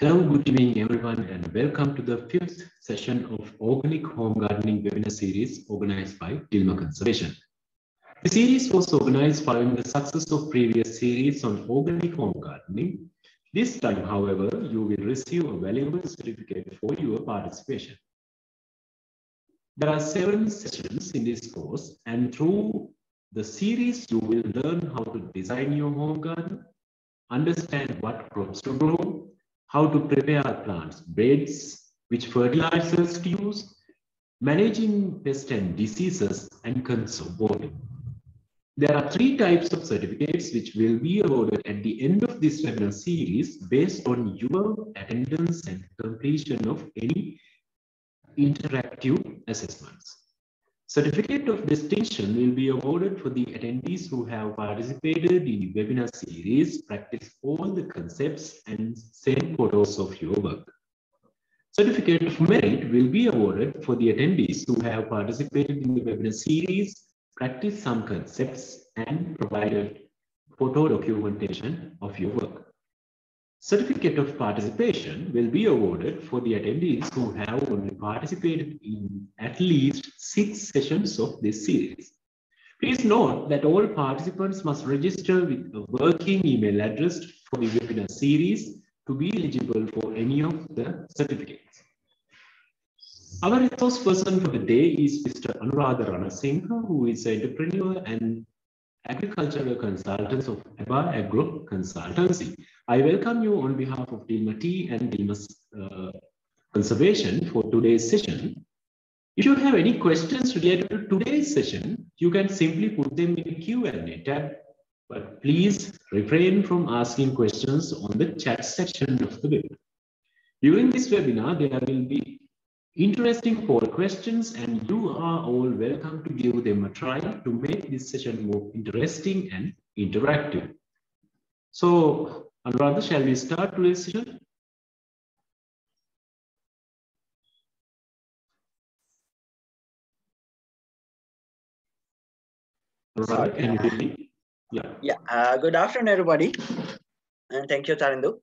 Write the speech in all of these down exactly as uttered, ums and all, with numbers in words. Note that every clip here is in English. Hello, good evening everyone, and welcome to the fifth session of Organic Home Gardening webinar series organized by Dilmah Conservation. The series was organized following the success of previous series on organic home gardening. This time, however, you will receive a valuable certificate for your participation. There are seven sessions in this course, and through the series, you will learn how to design your home garden, understand what crops to grow, how to prepare plants, beds, which fertilizers to use, managing pests and diseases, and conserving. There are three types of certificates which will be awarded at the end of this webinar series based on your attendance and completion of any interactive assessments. Certificate of distinction will be awarded for the attendees who have participated in the webinar series, practiced all the concepts, and sent photos of your work. Certificate of merit will be awarded for the attendees who have participated in the webinar series, practiced some concepts, and provided photo documentation of your work. Certificate of participation will be awarded for the attendees who have only participated in at least six sessions of this series. Please note that all participants must register with a working email address for the webinar series to be eligible for any of the certificates. Our resource person for the day is Mister Anuradha Ranasingh, who is an entrepreneur and agricultural consultants of E B A Agro Consultancy. I welcome you on behalf of Dilmah Tea and Dilmah uh, Conservation for today's session. If you have any questions related to today's session, you can simply put them in the Q and A tab, but please refrain from asking questions on the chat section of the webinar. During this webinar, there will be interesting poll questions, and you are all welcome to give them a try to make this session more interesting and interactive. So, Anuradha, shall we start today's session? Anuradha, can you hear me? Yeah. Yeah. Uh, good afternoon, everybody, and thank you, Tarindu.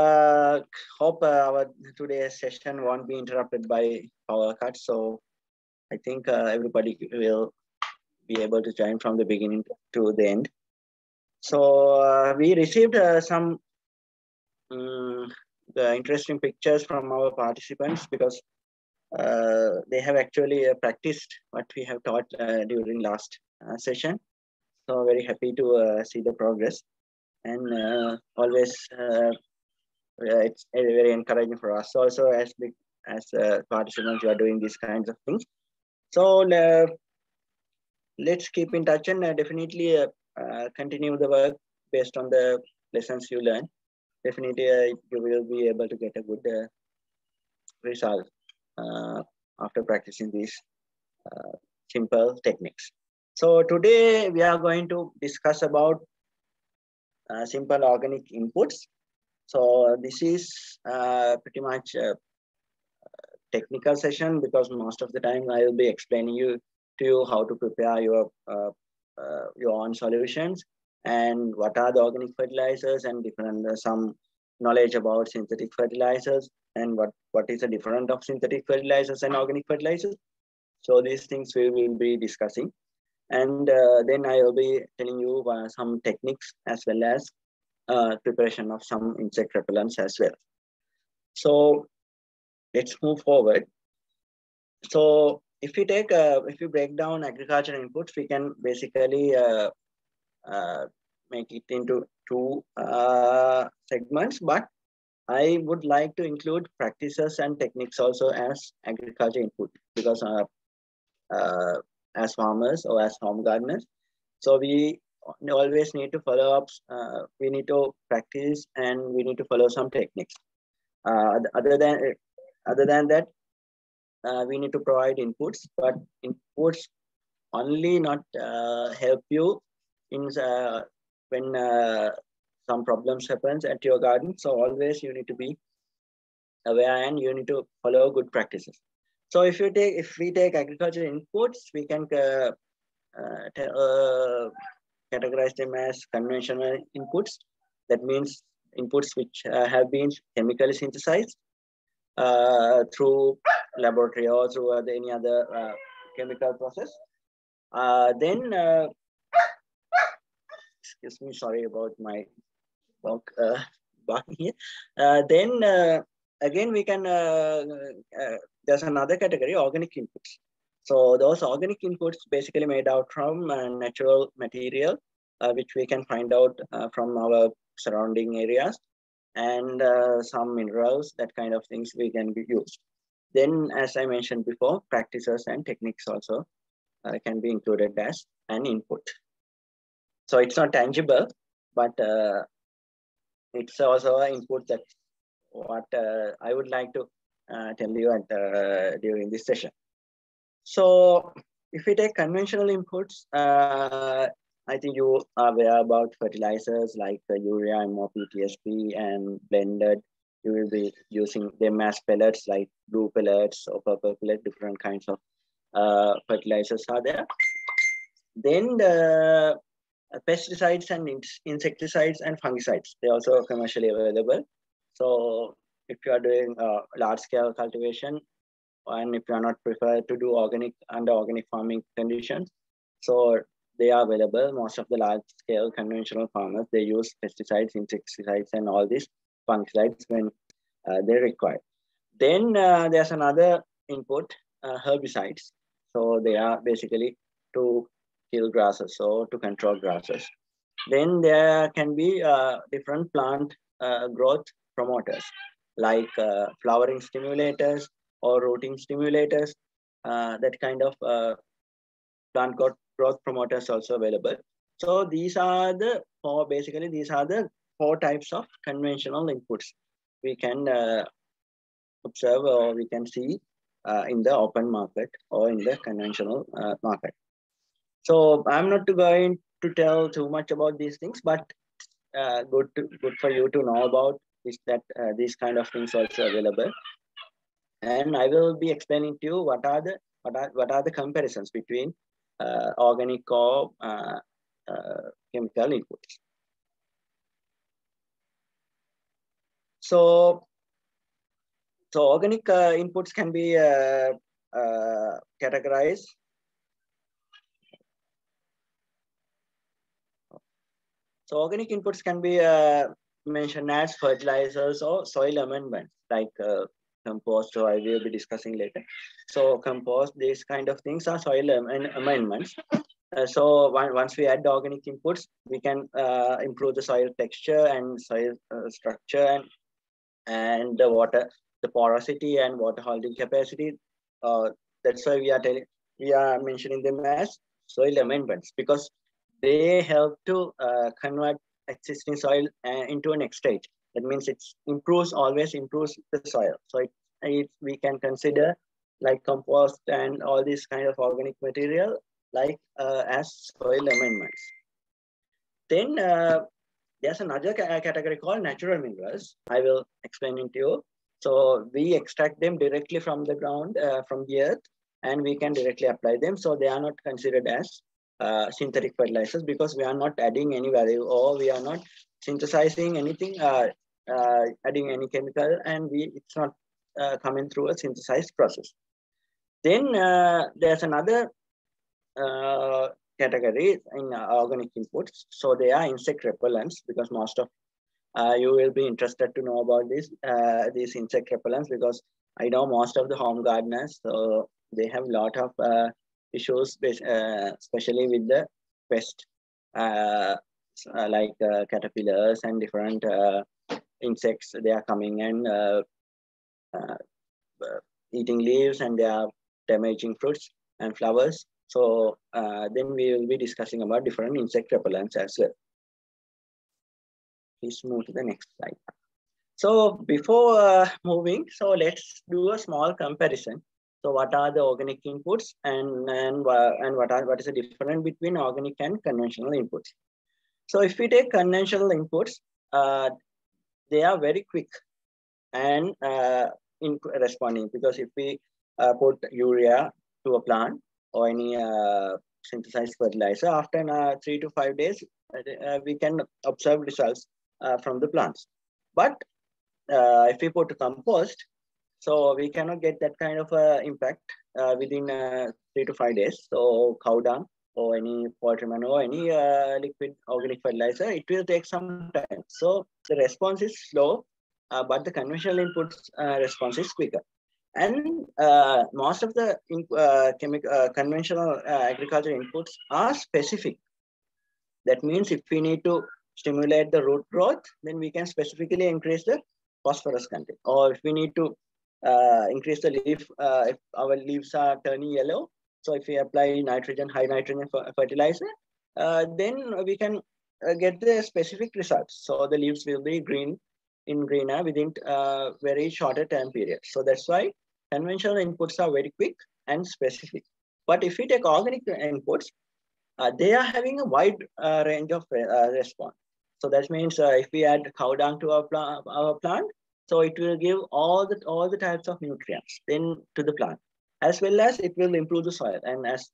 Uh, hope uh, our today's session won't be interrupted by power cut, so I think uh, everybody will be able to join from the beginning to the end. So uh, we received uh, some um, the interesting pictures from our participants because uh, they have actually uh, practiced what we have taught uh, during last uh, session. So very happy to uh, see the progress, and uh, always. Uh, Uh, it's very, very encouraging for us also as big as uh, participants who are doing these kinds of things. So uh, let's keep in touch and uh, definitely uh, uh, continue the work based on the lessons you learn. Definitely uh, you will be able to get a good uh, result uh, after practicing these uh, simple techniques. So today we are going to discuss about uh, simple organic inputs. So this is uh, pretty much a technical session because most of the time I will be explaining you to you how to prepare your, uh, uh, your own solutions and what are the organic fertilizers and different uh, some knowledge about synthetic fertilizers and what, what is the difference of synthetic fertilizers and organic fertilizers. So these things we will be discussing. And uh, then I will be telling you uh, some techniques as well as Uh, preparation of some insect repellents as well. So let's move forward. So if you take, uh, if you break down agricultural inputs, we can basically uh, uh, make it into two uh, segments, but I would like to include practices and techniques also as agriculture input because uh, uh, as farmers or as home gardeners. So we always need to follow up, uh, we need to practice and we need to follow some techniques. Uh, other than other than that, uh, we need to provide inputs, but inputs only not uh, help you in uh, when uh, some problems happens at your garden. So always you need to be aware and you need to follow good practices. So if you take, if we take agricultural inputs, we can uh, uh, categorize them as conventional inputs. That means inputs which uh, have been chemically synthesized uh, through laboratory or through uh, any other uh, chemical process. Uh, then, uh, excuse me, sorry about my dog uh, barking here. Uh, then uh, again, we can, uh, uh, there's another category, organic inputs. So those organic inputs basically made out from uh, natural material, uh, which we can find out uh, from our surrounding areas, and uh, some minerals, that kind of things we can be used. Then, as I mentioned before, practices and techniques also uh, can be included as an input. So it's not tangible, but uh, it's also an input that what uh, I would like to uh, tell you at, uh, during this session. So if we take conventional inputs, uh, I think you are aware about fertilizers like uh, urea, M O P, T S P, and blended. You will be using them as pellets, like blue pellets or purple pellets, different kinds of uh, fertilizers are there. Then the pesticides and insecticides and fungicides, they also are commercially available. So if you are doing uh, large-scale cultivation, and if you are not preferred to do organic under organic farming conditions, so they are available. Most of the large-scale conventional farmers, they use pesticides, insecticides, and all these fungicides when uh, they require. Then uh, there's another input, uh, herbicides. So they are basically to kill grasses or to control grasses. Then there can be uh, different plant uh, growth promoters like uh, flowering stimulators or rooting stimulators, uh, that kind of uh, plant growth, growth promoters also available. So these are the four, basically these are the four types of conventional inputs we can uh, observe or we can see uh, in the open market or in the conventional uh, market. So I'm not going to tell too much about these things, but uh, good, to, good for you to know about is that uh, these kind of things also available. And I will be explaining to you what are the what are what are the comparisons between uh, organic or uh, uh, chemical inputs. So, so organic uh, inputs can be uh, uh, categorized. So organic inputs can be uh, mentioned as fertilizers or soil amendments like. Uh, Compost, so I will be discussing later. So compost, these kind of things are soil am and amendments. Uh, so one, once we add the organic inputs, we can uh, improve the soil texture and soil uh, structure and and the water, the porosity and water holding capacity. Uh, that's why we are telling, we are mentioning them as soil amendments, because they help to uh, convert existing soil uh, into a next stage. That means it improves, always improves the soil. So it, it, we can consider like compost and all this kind of organic material like uh, as soil amendments. Then uh, there's another category called natural minerals. I will explain it to you. So we extract them directly from the ground, uh, from the earth, and we can directly apply them. So they are not considered as uh, synthetic fertilizers because we are not adding any value or we are not synthesizing anything, uh, uh, adding any chemical, and we it's not uh, coming through a synthesized process. Then uh, there's another uh, category in uh, organic inputs. So they are insect repellents, because most of uh, you will be interested to know about this uh, these insect repellents, because I know most of the home gardeners, so they have a lot of uh, issues, uh, especially with the pest. Uh, Uh, like uh, caterpillars and different uh, insects, they are coming and uh, uh, eating leaves, and they are damaging fruits and flowers. So uh, then we will be discussing about different insect repellents as well. Please move to the next slide. So before uh, moving, so let's do a small comparison. So what are the organic inputs, and, and, uh, and what, are, what is the difference between organic and conventional inputs? So if we take conventional inputs, uh, they are very quick and uh, in responding, because if we uh, put urea to a plant or any uh, synthesized fertilizer, after uh, three to five days, uh, we can observe results uh, from the plants. But uh, if we put a compost, so we cannot get that kind of uh, impact uh, within uh, three to five days. So cow dung or any poultry manure or any uh, liquid organic fertilizer, it will take some time. So the response is slow, uh, but the conventional inputs uh, response is quicker. And uh, most of the uh, chemical, uh, conventional uh, agriculture inputs are specific. That means if we need to stimulate the root growth, then we can specifically increase the phosphorus content. Or if we need to uh, increase the leaf, uh, if our leaves are turning yellow, so if we apply nitrogen, high nitrogen fertilizer, uh, then we can uh, get the specific results. So the leaves will be green in greener within uh, very shorter time period. So that's why conventional inputs are very quick and specific. But if we take organic inputs, uh, they are having a wide uh, range of uh, response. So that means uh, if we add cow dung to our, pl our plant, so it will give all the, all the types of nutrients then to the plant, as well as it will improve the soil and as,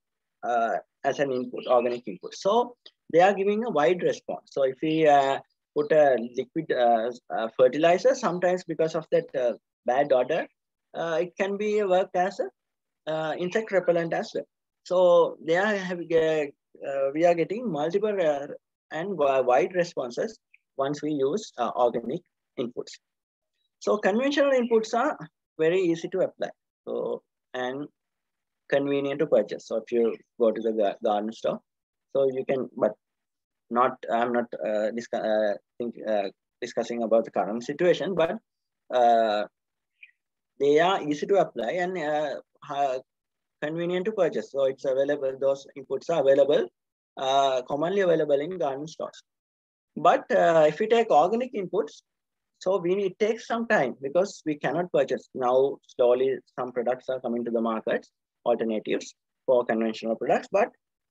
uh, as an input, organic input. So they are giving a wide response. So if we uh, put a liquid uh, uh, fertilizer, sometimes because of that uh, bad odor, uh, it can be worked as a uh, insect repellent as well. So they are having a, uh, we are getting multiple uh, and wide responses once we use uh, organic inputs. So conventional inputs are very easy to apply. So and convenient to purchase. So if you go to the garden store, so you can, but not, I'm not uh, discuss, uh, think, uh, discussing about the current situation, but uh, they are easy to apply and uh, convenient to purchase. So it's available, those inputs are available, uh, commonly available in garden stores. But uh, if we take organic inputs, so we need, it takes some time because we cannot purchase. Now, slowly, some products are coming to the markets, alternatives for conventional products. But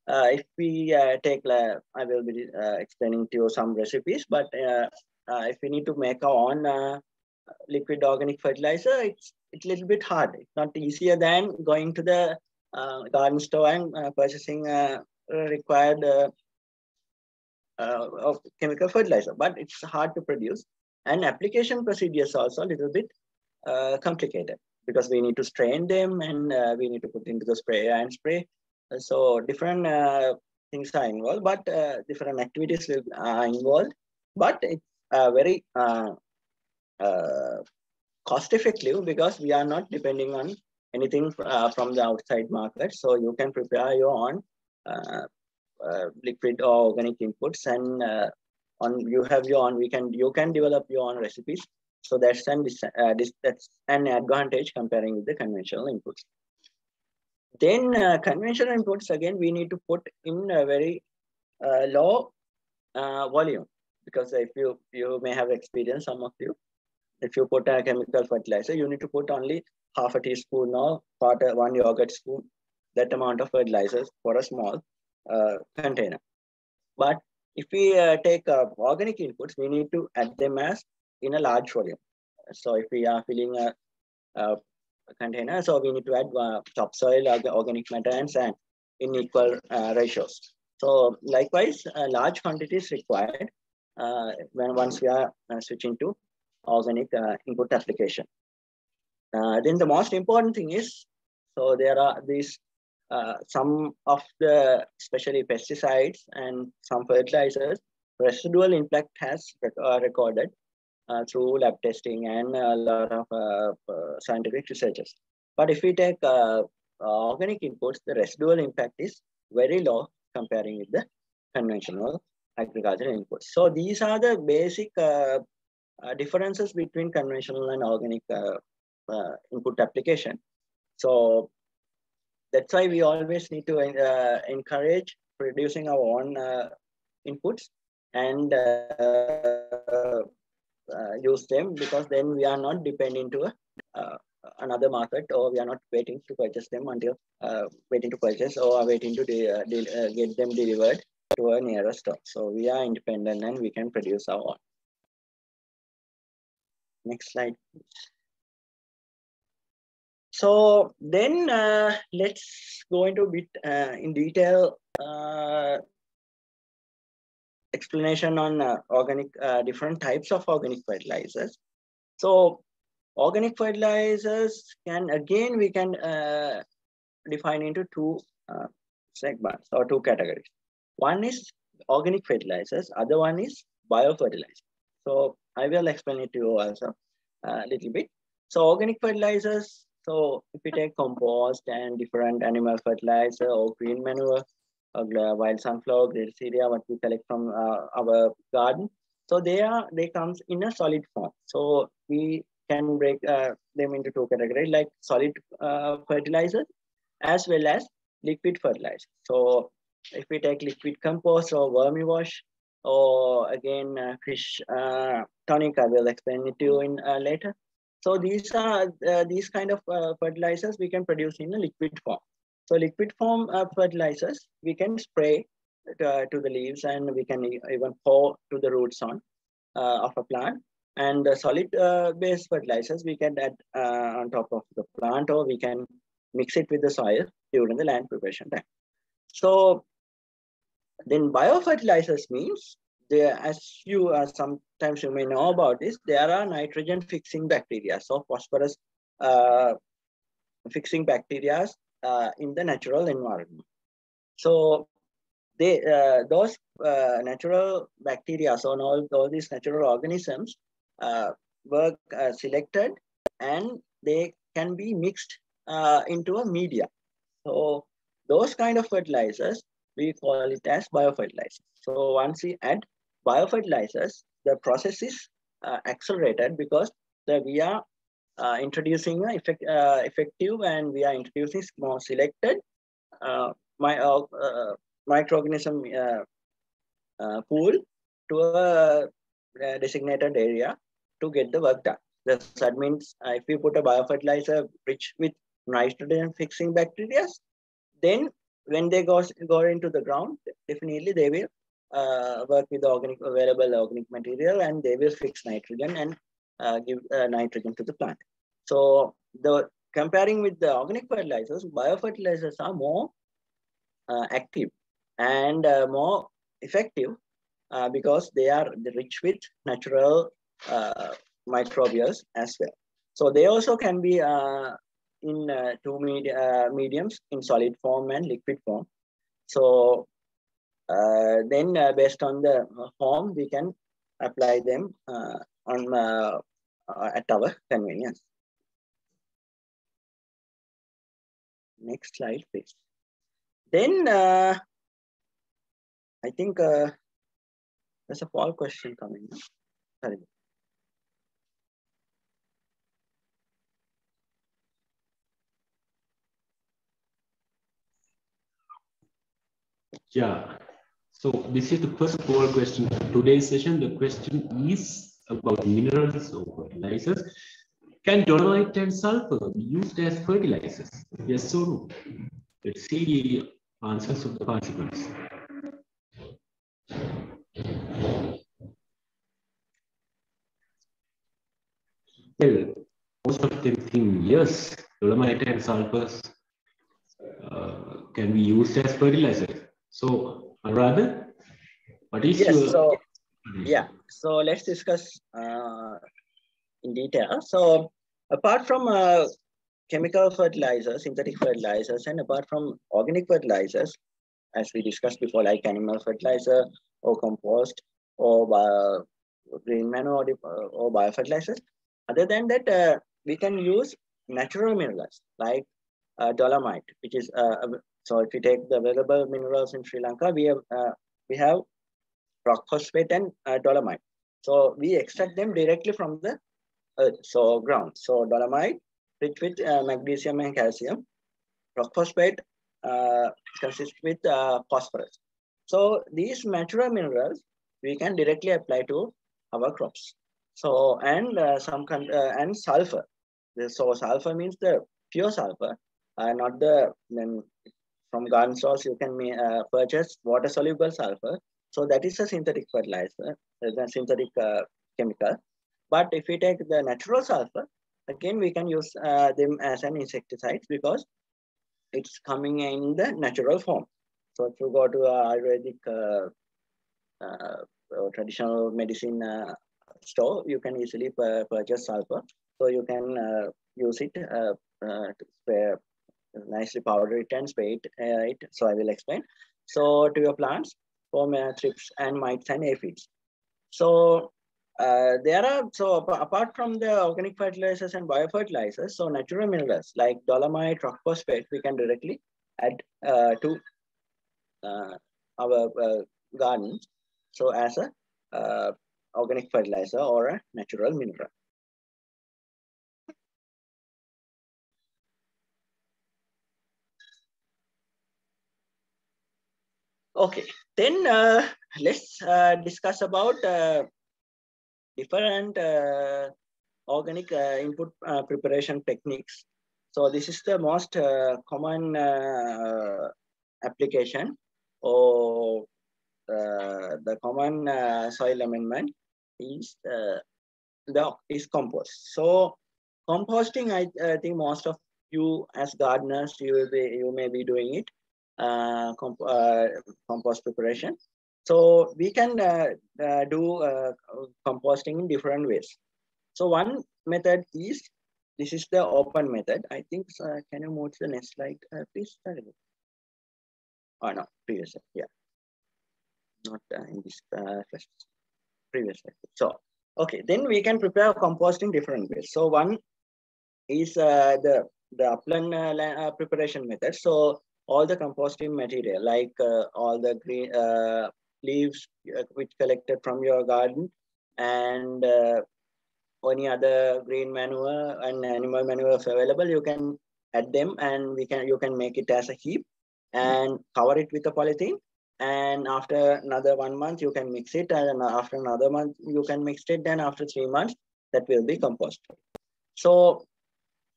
uh, if we uh, take, uh, I will be uh, explaining to you some recipes, but uh, uh, if we need to make our own uh, liquid organic fertilizer, it's it's a little bit hard. It's not easier than going to the uh, garden store and uh, purchasing uh, required uh, uh, of chemical fertilizer, but it's hard to produce. And application procedures also a little bit uh, complicated because we need to strain them and uh, we need to put into the sprayer and spray. So different uh, things are involved, but uh, different activities will, are involved. But it's uh, very uh, uh, cost effective because we are not depending on anything uh, from the outside market. So you can prepare your own uh, uh, liquid or organic inputs and uh, on you have your own, we can you can develop your own recipes. So that's an uh, this, that's an advantage comparing with the conventional inputs. Then uh, conventional inputs again we need to put in a very uh, low uh, volume, because if you you may have experienced, some of you, if you put a chemical fertilizer, you need to put only half a teaspoon or quarter one yogurt spoon, that amount of fertilizers for a small uh, container. But if we uh, take uh, organic inputs, we need to add them as in a large volume. So if we are filling a, a container, so we need to add uh, topsoil, organic matter and sand in equal uh, ratios. So likewise, uh, large quantities required uh, when once we are uh, switching to organic uh, input application. Uh, then the most important thing is, so there are these Uh, some of the, especially pesticides and some fertilizers, residual impact has rec uh, recorded uh, through lab testing and a lot of uh, uh, scientific researches. But if we take uh, uh, organic inputs, the residual impact is very low comparing with the conventional agricultural inputs. So these are the basic uh, uh, differences between conventional and organic uh, uh, input application. So that's why we always need to uh, encourage producing our own uh, inputs and uh, uh, use them, because then we are not depending to uh, another market, or we are not waiting to purchase them until uh, waiting to purchase or waiting to de uh, de uh, get them delivered to our nearest store. So we are independent and we can produce our own. Next slide, please. So then uh, let's go into a bit uh, in detail uh, explanation on uh, organic, uh, different types of organic fertilizers. So organic fertilizers can, again, we can uh, define into two uh, segments or two categories. One is organic fertilizers, other one is biofertilizers. So I will explain it to you also a uh, little bit. So organic fertilizers, so if you take compost and different animal fertilizer or green manure, or wild sunflower, Gliricidia, what we collect from uh, our garden. So they are, they comes in a solid form. So we can break uh, them into two categories, like solid uh, fertilizers as well as liquid fertilizers. So if we take liquid compost or vermiwash, or again uh, fish uh, tonic, I will explain it to you in uh, later. So these are uh, these kind of uh, fertilizers we can produce in a liquid form. So liquid form uh, fertilizers we can spray uh, to the leaves, and we can even pour to the roots on uh, of a plant. And the solid uh, based fertilizers we can add uh, on top of the plant, or we can mix it with the soil during the land preparation time. So then biofertilizers means, they, as you uh, sometimes you may know about this, there are nitrogen fixing bacteria, so phosphorus uh, fixing bacteria uh, in the natural environment. So they, uh, those uh, natural bacteria, so all, all these natural organisms uh, were uh, selected, and they can be mixed uh, into a media. So those kind of fertilizers, we call it as biofertilizers. So once we add biofertilizers, the process is uh, accelerated, because the, we are uh, introducing an effect, uh, effective, and we are introducing more selected uh, my, uh, uh, microorganism uh, uh, pool to a uh, designated area to get the work done. This, that means uh, if we put a biofertilizer rich with nitrogen fixing bacteria, then when they go, go into the ground, definitely they will uh, work with the organic, available organic material, and they will fix nitrogen and uh, give uh, nitrogen to the plant. So the comparing with the organic fertilizers, biofertilizers are more uh, active and uh, more effective uh, because they are rich with natural uh, microbials as well. So they also can be uh, in uh, two media, uh, mediums, in solid form and liquid form. So uh, then uh, based on the form, we can apply them uh, on uh, uh, at our convenience. Next slide, please. Then uh, I think uh, there's a poll question coming. Sorry. Yeah, so this is the first poll question for today's session. The question is about minerals or fertilizers. Can dolomite and sulfur be used as fertilizers? Yes or no? Let's see the answers of the participants. Well, most of them think yes, dolomite and sulfurs uh, can be used as fertilizers. So, Anuradha, what is yes, your... So, yeah, so let's discuss uh, in detail. So, apart from uh, chemical fertilizers, synthetic fertilizers, and apart from organic fertilizers, as we discussed before, like animal fertilizer or compost or bio, green manure or biofertilizers, other than that, uh, we can use natural minerals like uh, dolomite, which is uh, a So if you take the available minerals in Sri Lanka, we have uh, we have rock phosphate and uh, dolomite. So we extract them directly from the earth, so ground. So dolomite, rich with uh, magnesium and calcium. Rock phosphate uh, consists with uh, phosphorus. So these natural minerals we can directly apply to our crops. So and uh, some kind uh, and sulfur. So sulfur means the pure sulfur, uh, not the then. From garden source, you can uh, purchase water-soluble sulfur. So that is a synthetic fertilizer, a synthetic uh, chemical. But if we take the natural sulfur, again, we can use uh, them as an insecticide because it's coming in the natural form. So if you go to a Ayurvedic uh, uh, traditional medicine uh, store, you can easily purchase sulfur. So you can uh, use it, uh, uh, to spare, nicely powder it and spray it, uh, it. So I will explain. So to your plants, for uh, thrips and mites and aphids. So uh, there are, so apart from the organic fertilizers and biofertilizers, so natural minerals like dolomite, rock phosphate, we can directly add uh, to uh, our uh, gardens. So as a uh, organic fertilizer or a natural mineral. Okay, then uh, let's uh, discuss about uh, different uh, organic uh, input uh, preparation techniques. So this is the most uh, common uh, application or uh, the common uh, soil amendment is uh, the is compost. So composting, I, I think most of you as gardeners, you will be, you may be doing it. Uh, comp uh, compost preparation. So we can uh, uh, do uh, composting in different ways. So one method is, this is the open method. I think, uh, can you move to the next slide, uh, please? Oh no, previous slide, yeah. Not uh, in this uh, first, previous slide. So, okay, then we can prepare compost in different ways. So one is uh, the, the upland uh, preparation method. So all the composting material, like uh, all the green uh, leaves uh, which collected from your garden and uh, any other green manure and animal manure if available, you can add them and we can you can make it as a heap and cover it with a polythene. And after another one month, you can mix it, and after another month, you can mix it. Then after three months, that will be compost. So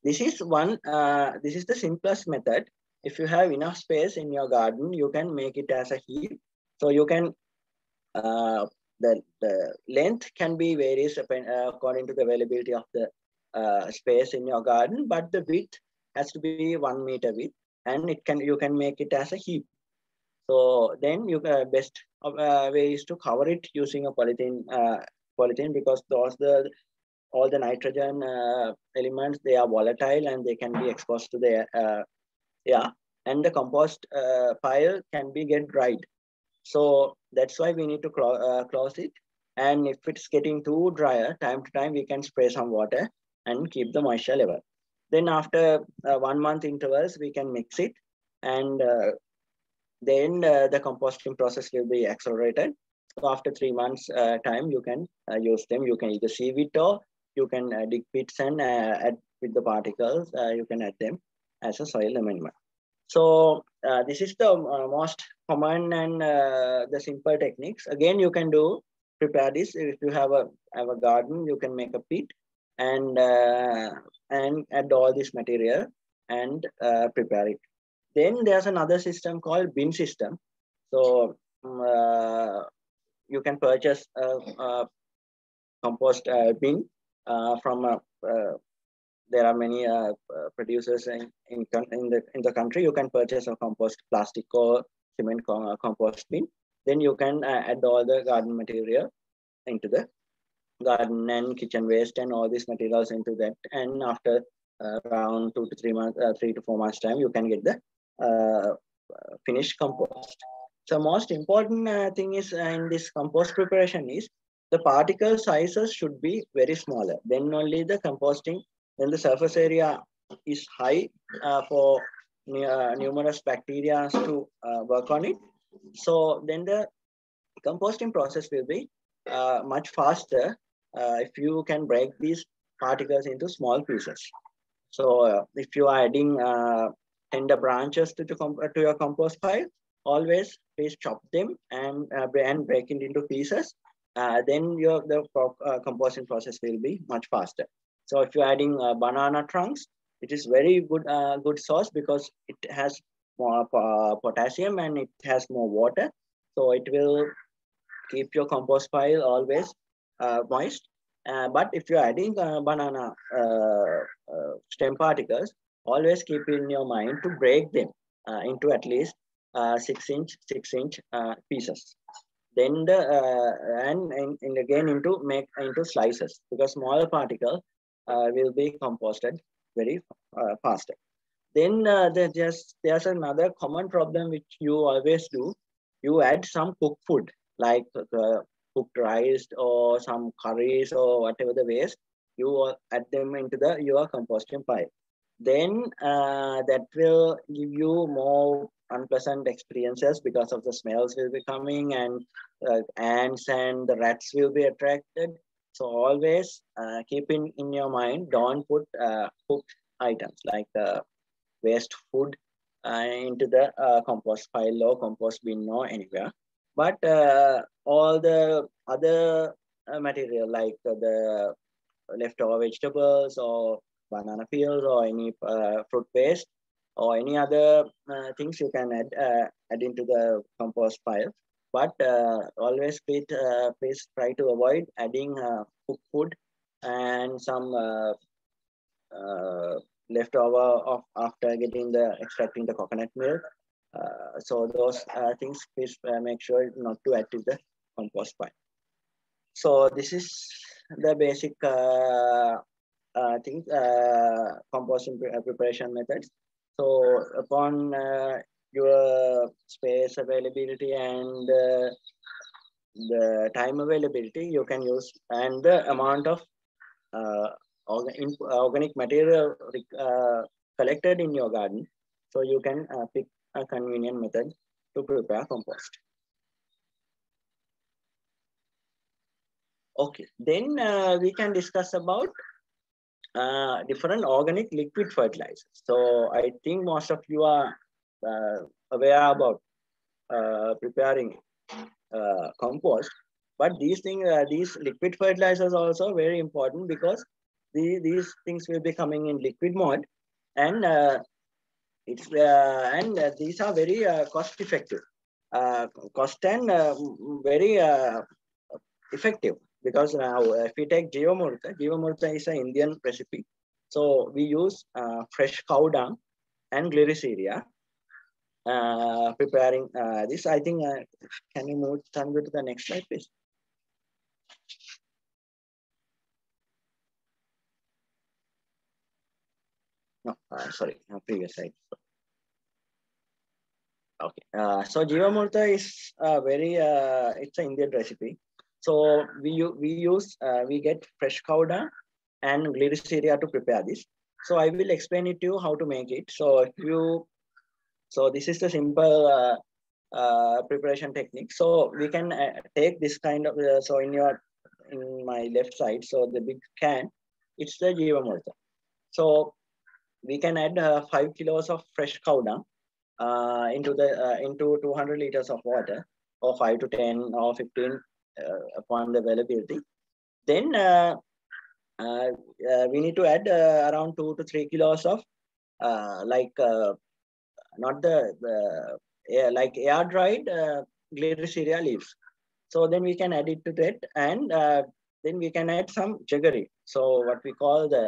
this is one. Uh, this is the simplest method. If you have enough space in your garden, you can make it as a heap. So you can, uh, the, the length can be various according to the availability of the uh, space in your garden, but the width has to be one meter width, and it can you can make it as a heap. So then you can, best uh, way is to cover it using a polythene, uh, polythene because those the all the nitrogen uh, elements, they are volatile and they can be exposed to the uh, Yeah, and the compost uh, pile can be get dried. So that's why we need to clo uh, close it. And if it's getting too drier, time to time, we can spray some water and keep the moisture level. Then after uh, one month intervals, we can mix it. And uh, then uh, the composting process will be accelerated. So after three months uh, time, you can uh, use them. You can either sieve it or you can uh, dig pits and uh, add with the particles, uh, you can add them as a soil amendment. So uh, this is the uh, most common and uh, the simple techniques. Again, you can do prepare this. If you have a have a garden, you can make a pit and uh, and add all this material and uh, prepare it. Then there's another system called bin system. So uh, you can purchase a, a compost uh, bin uh, from a uh, there are many uh, producers in, in, in, the, in the country. You can purchase a compost plastic or cement compost bin. Then you can uh, add all the garden material into the garden and kitchen waste and all these materials into that. And after uh, around two to three months, uh, three to four months time, you can get the uh, finished compost. So most important uh, thing is uh, in this compost preparation is the particle sizes should be very smaller. Then only the composting Then the surface area is high uh, for uh, numerous bacteria to uh, work on it. So then the composting process will be uh, much faster uh, if you can break these particles into small pieces. So uh, if you are adding uh, tender branches to, to, to your compost pile, always please chop them and, uh, and break it into pieces. Uh, then your the uh, composting process will be much faster. So if you're adding uh, banana trunks, it is very good uh, good source because it has more uh, potassium and it has more water. So it will keep your compost pile always uh, moist. Uh, but if you're adding uh, banana uh, uh, stem particles, always keep in your mind to break them uh, into at least uh, six inch, six inch uh, pieces. then the uh, and, and, and again into make into slices, because small particle uh, will be composted very uh, faster. Then uh, there's just there's another common problem which you always do. You add some cooked food like uh, cooked rice or some curries or whatever the waste. You add them into the your composting pile. Then uh, that will give you more unpleasant experiences because of the smells will be coming, and uh, ants and the rats will be attracted. So always uh, keep in, in your mind, don't put uh, cooked items like the waste food uh, into the uh, compost pile or compost bin or anywhere. But uh, all the other uh, material like uh, the leftover vegetables or banana peels or any uh, fruit paste or any other uh, things you can add, uh, add into the compost pile. But uh, always please, uh, please try to avoid adding uh, cooked food and some uh, uh, leftover of after getting the extracting the coconut milk. Uh, so those uh, things, please uh, make sure not to add to the compost pile. So this is the basic uh, uh, thing, uh, composting preparation methods. So upon uh, your space availability and uh, the time availability, you can use, and the amount of uh, organ organic material uh, collected in your garden. So you can uh, pick a convenient method to prepare compost. Okay, then uh, we can discuss about Uh, different organic liquid fertilizers. So I think most of you are uh, aware about uh, preparing uh, compost, but these things, uh, these liquid fertilizers are also very important because the, these things will be coming in liquid mode, and uh, it's uh, and uh, these are very uh, cost effective, uh, cost and uh, very uh, effective. Because now, if we take Jeevamrutha, Jeevamrutha is an Indian recipe. So we use uh, fresh cow dung and Gliricidia uh, preparing uh, this. I think, uh, can you move Tanvi to the next slide, please? No, uh, sorry, no, previous slide. Okay, uh, so Jeevamrutha is a very, uh, it's an Indian recipe. So we, we use, uh, we get fresh cow dung and Gliricidia to prepare this. So I will explain it to you how to make it. So if you, so this is the simple uh, uh, preparation technique. So we can uh, take this kind of, uh, so in your, in my left side, so the big can, it's the Jeevamrutha. So we can add uh, five kilos of fresh cow dung uh, into the, uh, into two hundred liters of water, or five to ten or fifteen. Uh, upon the availability. Then uh, uh, uh, we need to add uh, around two to three kilos of uh, like uh, not the, the air, like air dried uh, Gliricidia leaves. So then we can add it to that, and uh, then we can add some jaggery. So what we call the,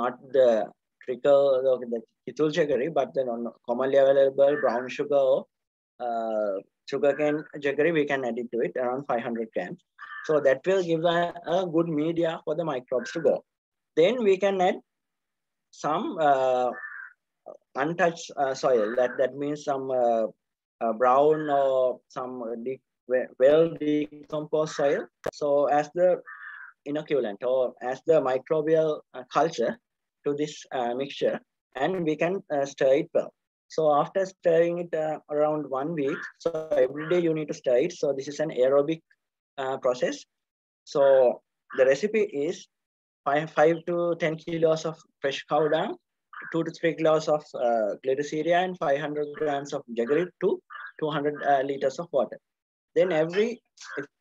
not the trickle, the kitul jaggery, but the non commonly available brown sugar or uh, sugarcane jaggery, we can add it to it around five hundred grams. So that will give a, a good media for the microbes to grow. Then we can add some uh, untouched uh, soil. That, that means some uh, uh, brown or some de well decomposed soil. So as the inoculant or as the microbial uh, culture to this uh, mixture, and we can uh, stir it well. So after stirring it uh, around one week, so every day you need to stir it. So this is an aerobic uh, process. So the recipe is five, five to ten kilos of fresh cow dung, two to three kilos of uh, Gliricidia, and five hundred grams of jaggery to two hundred uh, liters of water. Then every,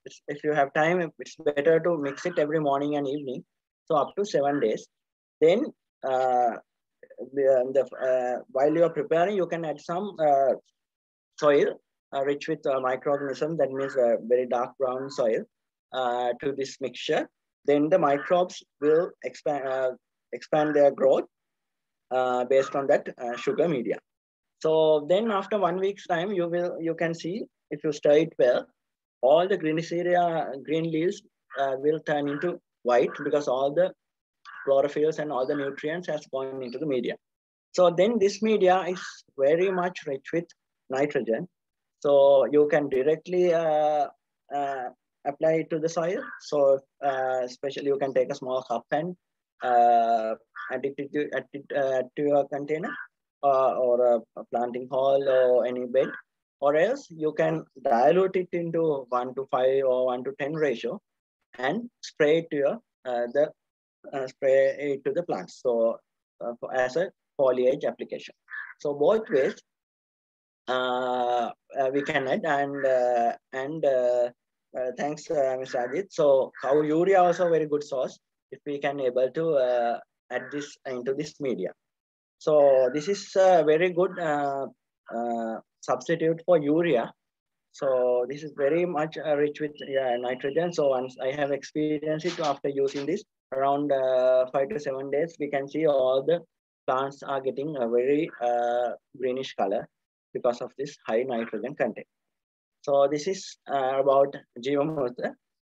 if, if you have time, it's better to mix it every morning and evening. So up to seven days. Then uh, The, the, uh, while you are preparing, you can add some uh, soil uh, rich with uh, microorganisms, that means uh, very dark brown soil uh, to this mixture. Then the microbes will expand, uh, expand their growth uh, based on that uh, sugar media. So then after one week's time, you will you can see if you stir it well, all the Gliricidia green leaves uh, will turn into white because all the chlorophylls and all the nutrients has gone into the media. So then this media is very much rich with nitrogen. So you can directly uh, uh, apply it to the soil. So uh, especially you can take a small cup and uh, add it to, add it, uh, to your container uh, or a planting hole or any bed. Or else you can dilute it into one to five or one to ten ratio and spray it to your, uh, the uh, spray it to the plants. So uh, for, as a foliage application. So both ways uh, uh, we can add, and uh, and uh, uh, thanks uh, Mister Ajit. So cow urea also very good source if we can able to uh, add this into this media. So this is a very good Uh, uh, substitute for urea. So this is very much uh, rich with uh, nitrogen. So once I have experienced it after using this, around uh, five to seven days, we can see all the plants are getting a very uh, greenish color because of this high nitrogen content. So this is uh, about Jeevamrutha.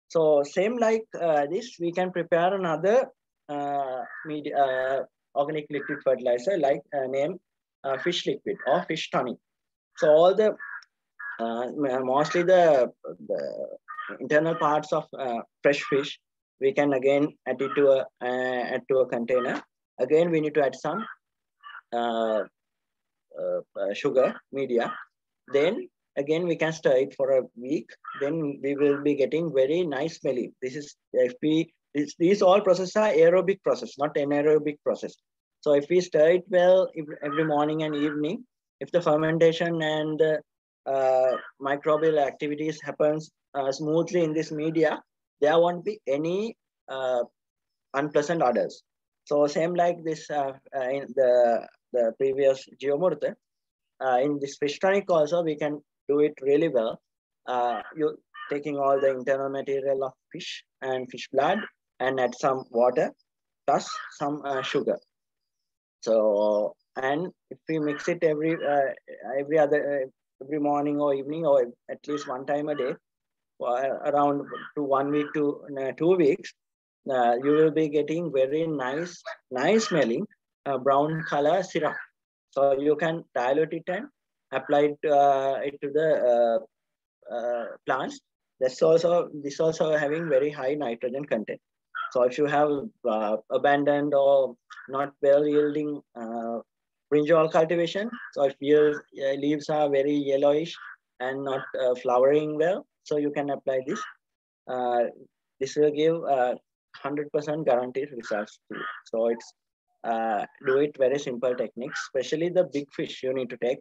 So same like uh, this, we can prepare another uh, media, uh, organic liquid fertilizer like uh, name uh, fish liquid or fish tonic. So all the, uh, mostly the, the internal parts of uh, fresh fish, we can again add it to a, uh, add to a container. Again, we need to add some uh, uh, sugar media. Then again, we can stir it for a week. Then we will be getting very nice smelly. This is, if we, this, these all processes are aerobic process, not anaerobic process. So if we stir it well if, every morning and evening, if the fermentation and uh, microbial activities happens uh, smoothly in this media, there won't be any uh, unpleasant odors. So same like this uh, uh, in the, the previous Jeevamrutha, uh, in this fish tonic also we can do it really well. Uh, you taking all the internal material of fish and fish blood and add some water plus some uh, sugar. So, and if we mix it every uh, every other uh, every morning or evening or at least one time a day for around to one week to uh, two weeks, uh, you will be getting very nice, nice smelling uh, brown color syrup. So you can dilute it and apply it, uh, it to the uh, uh, plants. That's also this also having very high nitrogen content. So if you have uh, abandoned or not well yielding uh, brinjal cultivation, so if your uh, leaves are very yellowish and not uh, flowering well, so you can apply this. Uh, this will give uh, one hundred percent guaranteed results to you. So it's uh, do it very simple techniques, especially the big fish you need to take,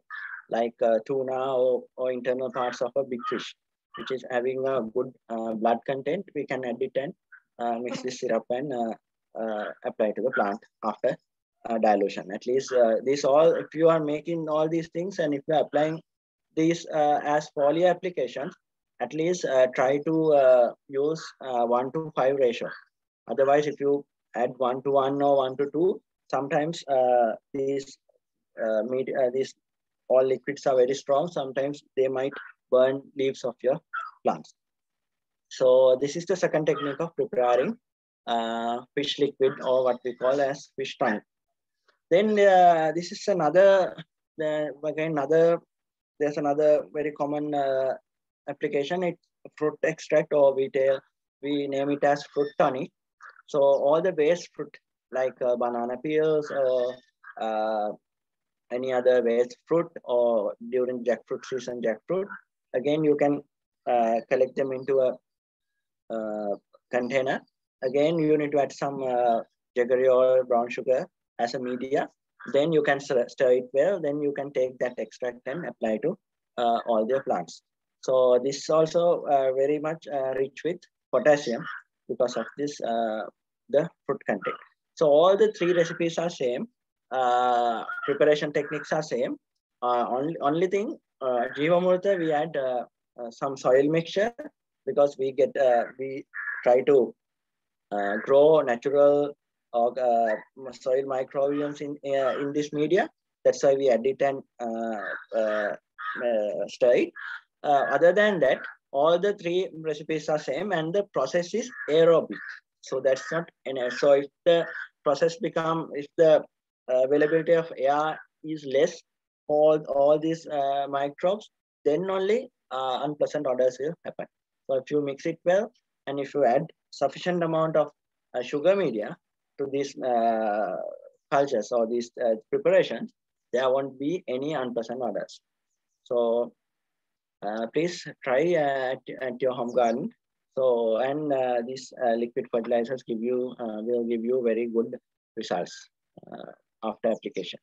like uh, tuna or, or internal parts of a big fish, which is having a good uh, blood content. We can add it and uh, mix this syrup and uh, Uh, apply to the plant after uh, dilution. At least uh, this all, if you are making all these things and if you are applying these uh, as foliar applications, at least uh, try to uh, use uh, one to five ratio. Otherwise, if you add one to one or one to two, sometimes uh, these, uh, media, uh, these all liquids are very strong. Sometimes they might burn leaves of your plants. So this is the second technique of preparing Uh, fish liquid, or what we call as fish tonic. Then uh, this is another uh, again another there's another very common uh, application. It's fruit extract, or we tell we name it as fruit tonic. So all the waste fruit like uh, banana peels or uh, any other waste fruit, or during jackfruit season, jackfruit again you can uh, collect them into a uh, container. Again, you need to add some uh, jaggery or brown sugar as a media. Then you can stir it well. Then you can take that extract and apply to uh, all your plants. So this is also uh, very much uh, rich with potassium because of this, uh, the fruit content. So all the three recipes are same. Uh, preparation techniques are same. Uh, only, only thing, uh, Jeevamrutha, we add uh, uh, some soil mixture because we get, uh, we try to Uh, grow natural uh, soil microbiomes in uh, in this media. That's why we add it and uh, uh, uh, stir it. Uh, other than that, all the three recipes are same and the process is aerobic. So that's not enough. So if the process become, if the availability of air is less, all, all these uh, microbes, then only uh, unpleasant odors will happen. So if you mix it well, and if you add sufficient amount of uh, sugar media to these uh, cultures or these uh, preparations, there won't be any unpleasant odors. So uh, please try uh, at, at your home garden. So, and uh, these uh, liquid fertilizers give you, uh, will give you very good results uh, after application.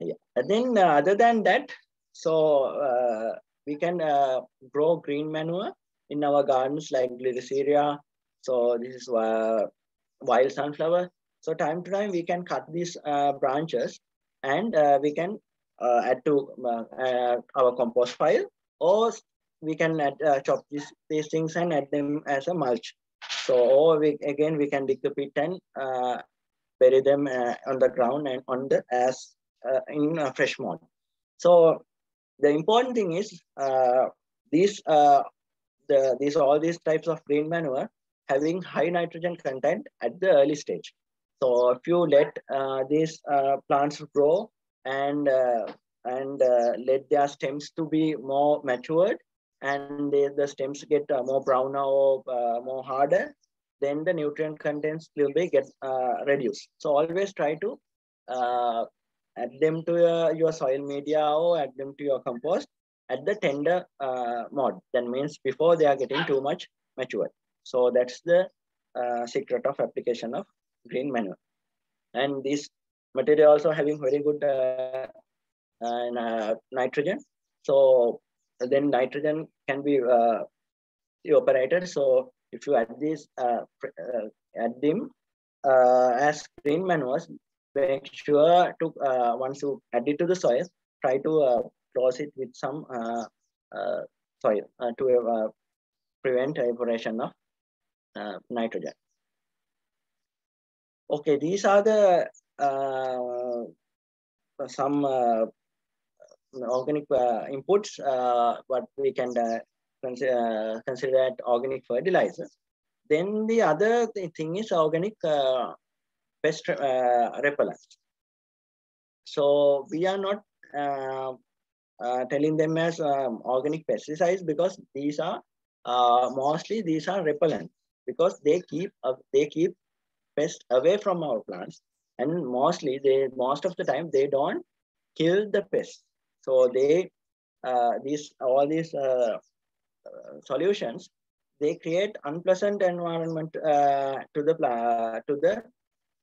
Yeah. And then uh, other than that, so uh, we can uh, grow green manure in our gardens like Gliricidia. So this is uh, wild sunflower. So time to time we can cut these uh, branches and uh, we can uh, add to uh, uh, our compost pile, or we can add, uh, chop these, these things and add them as a mulch. So or we, again, we can dig the pit and uh, bury them uh, on the ground and on the as uh, in a fresh mold. So the important thing is uh, these uh, the these all these types of green manure having high nitrogen content at the early stage. So if you let uh, these uh, plants grow and uh, and uh, let their stems to be more matured, and they, the stems get uh, more browner or uh, more harder, then the nutrient contents will be get uh, reduced. So always try to uh, add them to your, your soil media or add them to your compost at the tender uh, mode. That means before they are getting too much matured. So that's the uh, secret of application of green manure. And this material also having very good uh, and, uh, nitrogen. So then nitrogen can be uh, evaporated. So if you add these, uh, uh, add them uh, as green manures, make sure to, uh, once you add it to the soil, try to uh, close it with some uh, uh, soil uh, to uh, prevent evaporation of uh, nitrogen. Okay, these are the uh, some uh, organic uh, inputs, uh, what we can uh, cons uh, consider at organic fertilizer. Then the other thing is organic uh, pest uh, repellent. So we are not uh, uh, telling them as um, organic pesticides, because these are uh, mostly these are repellent, because they keep uh, they keep pests away from our plants, and mostly they most of the time they don't kill the pests. So they uh, these all these uh, uh, solutions, they create unpleasant environment uh, to the uh, to the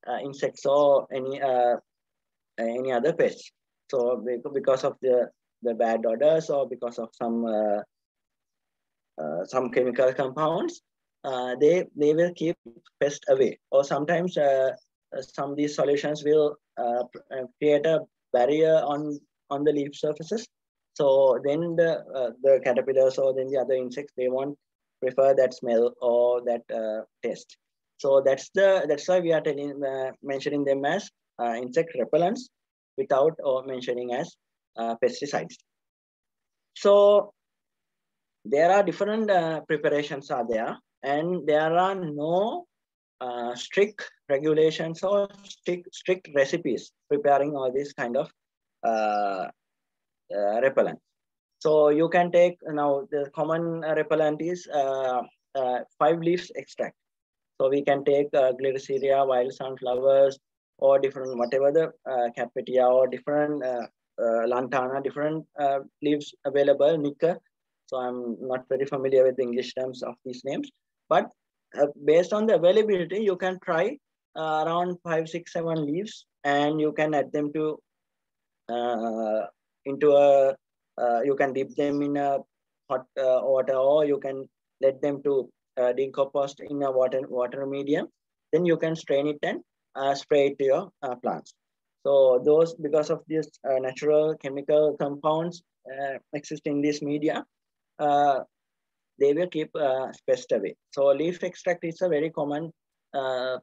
uh, insects or any uh, any other pests. So because of the the bad odors or because of some uh, uh, some chemical compounds, Uh, they, they will keep pests away. Or sometimes uh, some of these solutions will uh, create a barrier on, on the leaf surfaces. So then the, uh, the caterpillars or then the other insects, they won't prefer that smell or that uh, taste. So that's the that's why we are telling, uh, mentioning them as uh, insect repellents without or mentioning as uh, pesticides. So there are different uh, preparations are there. And there are no uh, strict regulations or strict, strict recipes preparing all these kind of uh, uh, repellent. So you can take, now the common repellent is uh, uh, five leaves extract. So we can take uh, Gliricidia, wild sunflowers, or different, whatever the uh, Capetia or different uh, uh, lantana, different uh, leaves available, nika. So I'm not very familiar with the English terms of these names. But uh, based on the availability, you can try uh, around five, six, seven leaves, and you can add them to uh, into a. Uh, you can dip them in a hot uh, water, or you can let them to uh, decompose in a water water medium. Then you can strain it and uh, spray it to your uh, plants. So those, because of these uh, natural chemical compounds uh, exist in this media, uh, they will keep uh, pests away. So leaf extract is a very common uh,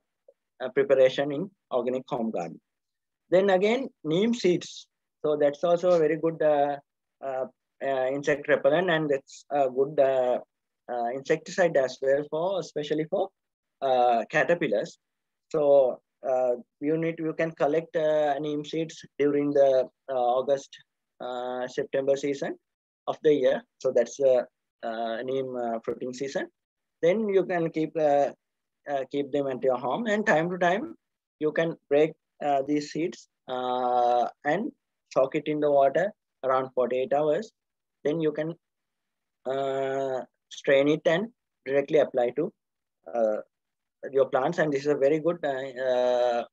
uh, preparation in organic home garden. Then again, neem seeds. So that's also a very good uh, uh, uh, insect repellent, and it's a good uh, uh, insecticide as well, for especially for uh, caterpillars. So uh, you need you can collect uh, neem seeds during the uh, August uh, September season of the year. So that's the uh, uh, neem uh, fruiting season. Then you can keep uh, uh, keep them at your home, and time to time you can break uh, these seeds uh, and soak it in the water around forty-eight hours. Then you can uh, strain it and directly apply to uh, your plants. And this is a very good uh, uh,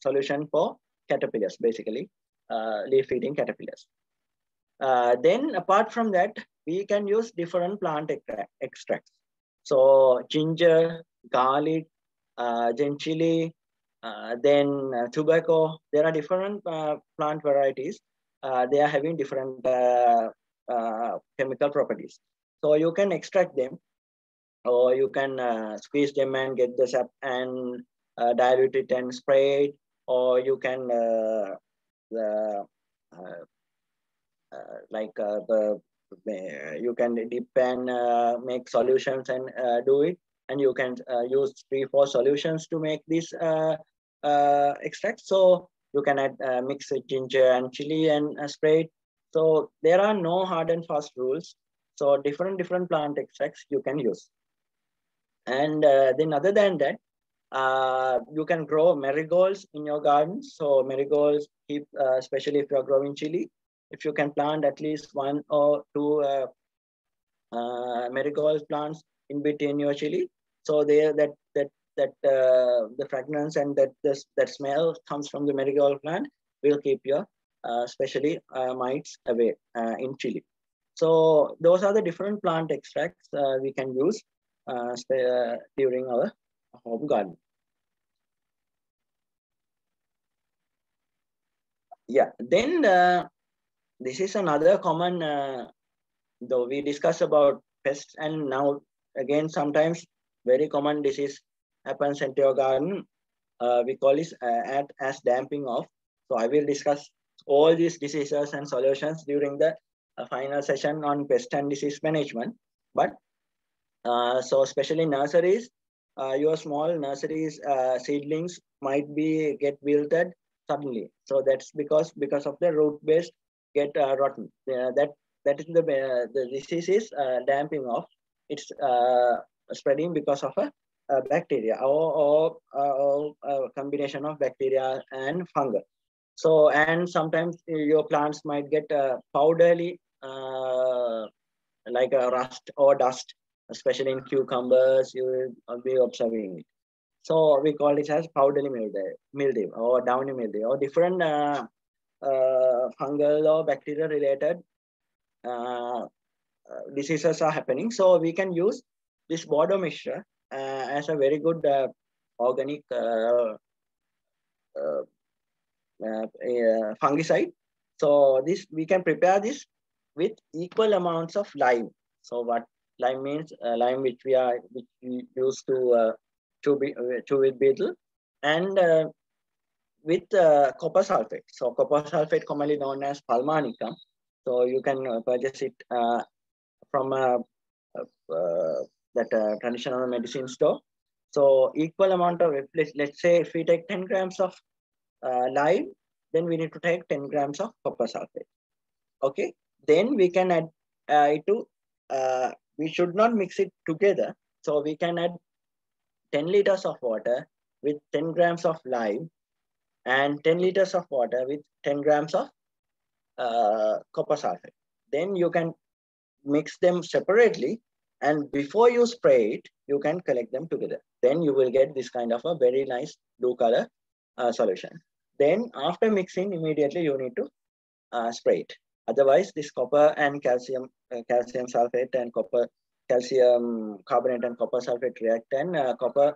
solution for caterpillars, basically uh, leaf eating caterpillars. Uh, then apart from that, we can use different plant extracts. So ginger, garlic, uh, gentian, uh, then uh, tobacco. There are different uh, plant varieties. Uh, they are having different uh, uh, chemical properties. So you can extract them, or you can uh, squeeze them and get the sap and uh, dilute it and spray it, or you can uh, uh, uh, uh, like uh, the you can dip and uh, make solutions and uh, do it, and you can uh, use three four solutions to make these uh, uh, extracts. So you can add, uh, mix it ginger and chili and uh, spray it. So there are no hard and fast rules. So different different plant extracts you can use. And uh, then other than that, uh, you can grow marigolds in your garden. So marigolds, keep uh, especially if you're growing chili, if you can plant at least one or two uh, uh, marigold plants in between your chili, so there that that that uh, the fragrance and that this, that smell comes from the marigold plant will keep your uh, especially uh, mites away uh, in chili. So those are the different plant extracts uh, we can use uh, uh, during our home garden. Yeah, then. Uh, This is another common, uh, though we discuss about pests, and now again, sometimes very common disease happens in your garden. Uh, we call it uh, as damping off. So I will discuss all these diseases and solutions during the uh, final session on pest and disease management. But uh, so especially nurseries, uh, your small nurseries uh, seedlings might be get wilted suddenly. So that's because because of the root-based get uh, rotten. Uh, that that is the uh, the disease is uh, damping off. It's uh, spreading because of a, a bacteria or, or, or a combination of bacteria and fungi. So and sometimes your plants might get uh, powdery uh, like a rust or dust, especially in cucumbers. You will be observing it. So we call it as powdery mildew, mildew or downy mildew or different. Uh, Uh, fungal or bacteria related uh, diseases are happening. So we can use this bordeaux mixture uh, as a very good uh, organic uh, uh, uh, fungicide. So this we can prepare this with equal amounts of lime. So what lime means, uh, lime which we are which we use to uh, to be to with beetle, and uh, with uh, copper sulfate. So copper sulfate, commonly known as palmanicum. So you can purchase it uh, from a, a, uh, that uh, traditional medicine store. So equal amount of, let's, let's say if we take ten grams of uh, lime, then we need to take ten grams of copper sulfate. Okay, then we can add uh, it to, uh, we should not mix it together. So we can add ten liters of water with ten grams of lime, and ten liters of water with ten grams of uh, copper sulfate. Then you can mix them separately, and before you spray it, you can collect them together. Then you will get this kind of a very nice blue color uh, solution. Then after mixing, immediately you need to uh, spray it. Otherwise, this copper and calcium, uh, calcium sulfate and copper, calcium carbonate and copper sulfate react, and uh, copper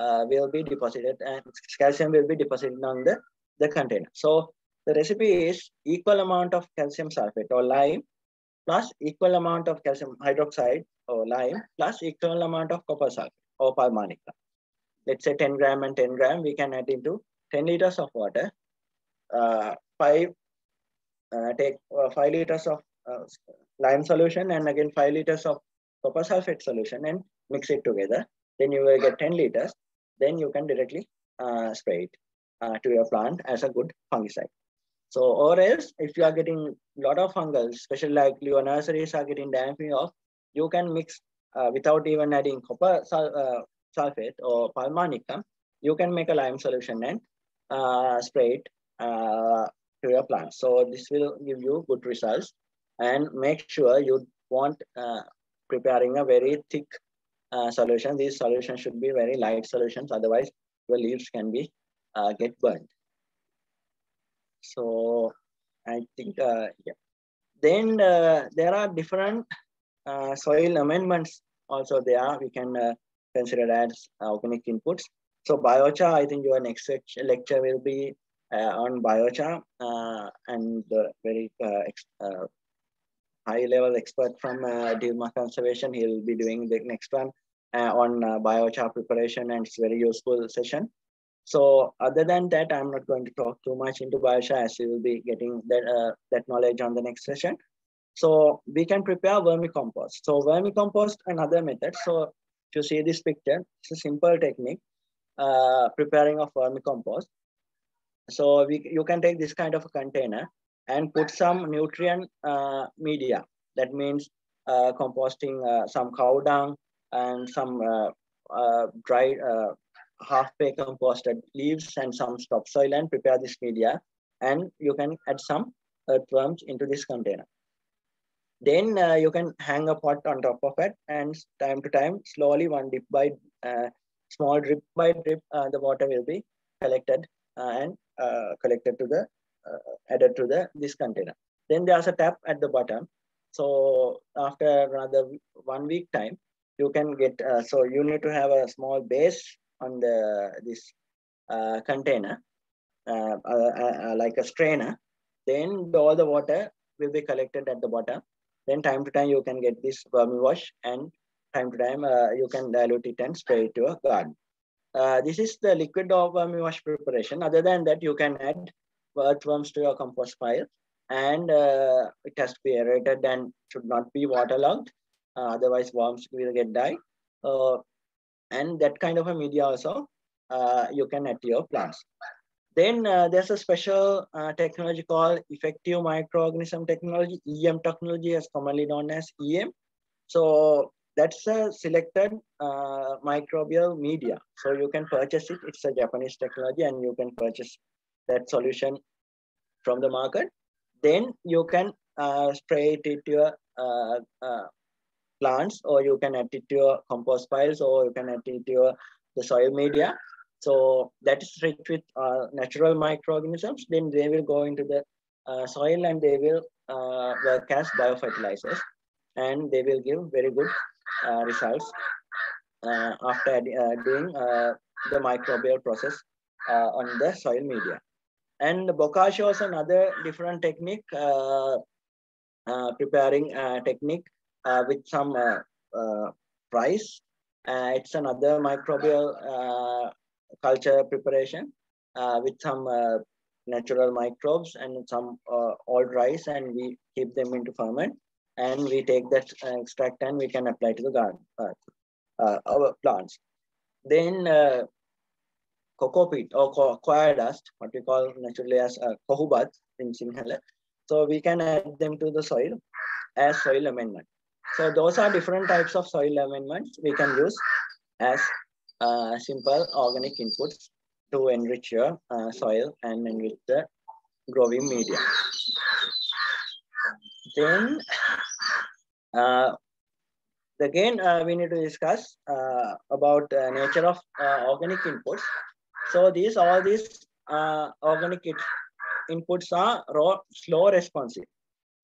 Uh, will be deposited and calcium will be deposited on the, the container. So the recipe is equal amount of calcium sulfate or lime plus equal amount of calcium hydroxide or lime plus equal amount of copper sulfate or palmanicum. Let's say ten gram and ten gram, we can add into ten liters of water, uh, five, uh, take uh, five liters of uh, lime solution and again five liters of copper sulfate solution and mix it together. Then you will get ten liters. Then you can directly uh, spray it uh, to your plant as a good fungicide. So, or else, if you are getting a lot of fungals, especially like your nurseries are getting damping off, you can mix uh, without even adding copper sul uh, sulfate or palmanicum. You can make a lime solution and uh, spray it uh, to your plants. So this will give you good results, and make sure you want uh, preparing a very thick uh, solution. These solutions should be very light solutions, otherwise your leaves can be uh, get burned. So I think, uh, yeah. Then uh, there are different uh, soil amendments also there. We can uh, consider as organic inputs. So biochar, I think your next lecture will be uh, on biochar, uh, and the very uh, uh, high-level expert from uh, Dilmah Conservation, he'll be doing the next one uh, on uh, biochar preparation, and it's a very useful session. So other than that, I'm not going to talk too much into biochar, as you will be getting that, uh, that knowledge on the next session. So we can prepare vermicompost. So vermicompost, another method. So if you see this picture, it's a simple technique. Uh, preparing of vermicompost. So we, you can take this kind of a container and put some nutrient uh, media. That means uh, composting uh, some cow dung and some uh, uh, dry uh, half-baked composted leaves and some stop soil, and prepare this media. And you can add some earthworms into this container. Then uh, you can hang a pot on top of it, and time to time, slowly one dip by uh, small drip by drip, uh, the water will be collected uh, and uh, collected to the, uh, added to the this container. Then there's a tap at the bottom. So after another one week time, you can get, uh, so you need to have a small base on the this uh, container, uh, uh, uh, like a strainer. Then all the water will be collected at the bottom. Then time to time, you can get this vermiwash, and time to time, uh, you can dilute it and spray it to a garden. Uh, this is the liquid of vermiwash preparation. Other than that, you can add earthworms to your compost pile, and uh, it has to be aerated and should not be waterlogged. Uh, otherwise, worms will get die. Uh, and that kind of a media also uh, you can add to your plants. Then uh, there's a special uh, technology called effective microorganism technology. E M technology is commonly known as E M. So that's a selected uh, microbial media. So you can purchase it. It's a Japanese technology, and you can purchase that solution from the market. Then you can uh, spray it to your uh, uh, plants, or you can add it to your compost piles, or you can add it to your, the soil media. So that is rich with uh, natural microorganisms. Then they will go into the uh, soil, and they will uh, work as biofertilizers, and they will give very good Uh, results uh, after uh, doing uh, the microbial process uh, on the soil media. And boccaccio is another different technique, uh, uh, preparing uh, technique uh, with some uh, uh, rice. Uh, it's another microbial uh, culture preparation uh, with some uh, natural microbes and some uh, old rice, and we keep them into ferment. And we take that extract and we can apply to the garden, uh, uh, our plants. Then uh, coco peat or co coir dust, what we call naturally as uh, kohubat in Sinhala. So we can add them to the soil as soil amendment. So those are different types of soil amendments we can use as uh, simple organic inputs to enrich your uh, soil and enrich the growing media. Then uh, again, uh, we need to discuss uh, about uh, nature of uh, organic inputs. So these all these uh, organic it, inputs are raw, slow responsive.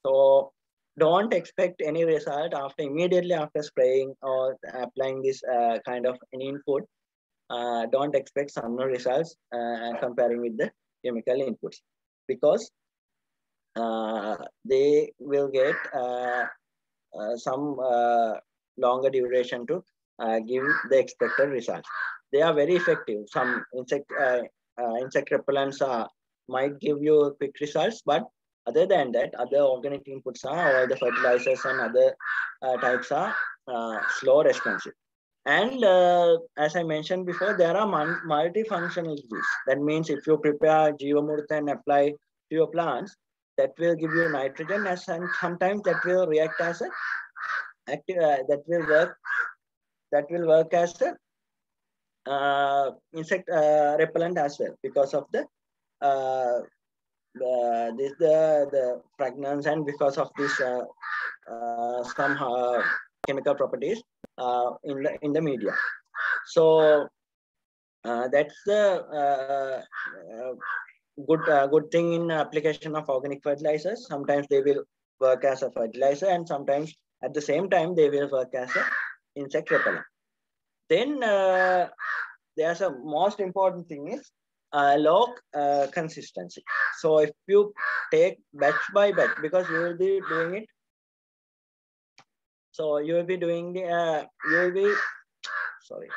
So don't expect any result after immediately after spraying or applying this uh, kind of an input. Uh, don't expect some results uh, comparing with the chemical inputs, because Uh, they will get uh, uh, some uh, longer duration to uh, give the expected results. They are very effective. Some insect, uh, uh, insect repellents uh, might give you quick results, but Other than that, other organic inputs are, or the fertilizers and other uh, types are uh, slow responsive. And uh, as I mentioned before, there are multifunctional yeast. That means if you prepare Jeevamrutha and apply to your plants, that will give you nitrogen, as and sometimes that will react as a active, uh, that will work, that will work as a uh, insect uh, repellent as well, because of the uh, Uh, this the the fragrance, and because of this uh, uh, some uh, chemical properties uh, in the in the media. So uh, that's the uh, uh, good uh, good thing in application of organic fertilizers. Sometimes they will work as a fertilizer, and sometimes at the same time they will work as a insect repellent. Then uh, there's a most important thing is Uh, low uh, consistency. So if you take batch by batch, because you will be doing it, so you will be doing the uh, you will be sorry.